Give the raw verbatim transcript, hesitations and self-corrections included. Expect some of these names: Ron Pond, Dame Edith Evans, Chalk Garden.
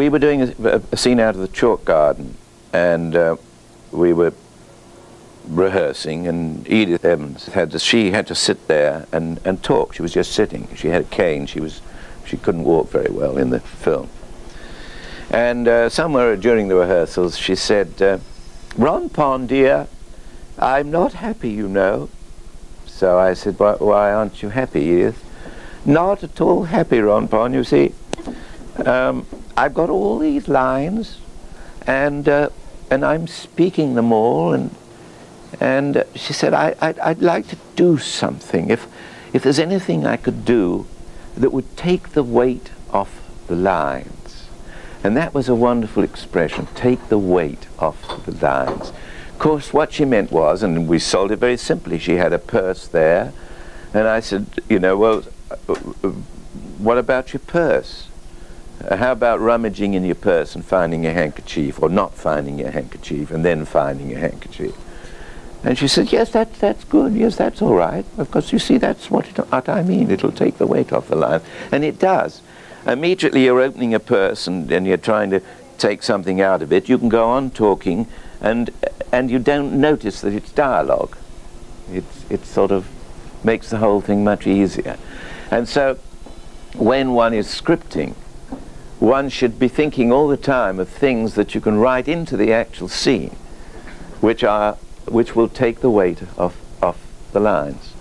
we were doing a, a scene out of the Chalk Garden, and uh, we were rehearsing, and Edith Evans had to, she had to sit there and, and talk. She was just sitting. She had a cane. She was, she couldn't walk very well in the film. And uh, somewhere during the rehearsals she said, uh, "Ron Pond, dear, I'm not happy, you know." So I said, why, why aren't you happy, Edith? "Not at all happy, Ron Pond, you see. Um, I've got all these lines, and uh, and I'm speaking them all, and and uh, she said, I, I'd, I'd like to do something. If if there's anything I could do that would take the weight off the lines." And that was a wonderful expression, take the weight off the lines. Of course, what she meant was, and we sold it very simply, she had a purse there, and I said, you know, well, what about your purse? How about rummaging in your purse and finding your handkerchief, or not finding your handkerchief and then finding your handkerchief? And she said, yes, that, that's good, yes, that's all right. Of course, you see, that's what, it, what I mean. It'll take the weight off the line. And it does. Immediately you're opening a purse and, and you're trying to take something out of it. You can go on talking, and, and you don't notice that it's dialogue. It's, it sort of makes the whole thing much easier. And so when one is scripting, one should be thinking all the time of things that you can write into the actual scene, which are which will take the weight off, off the lines.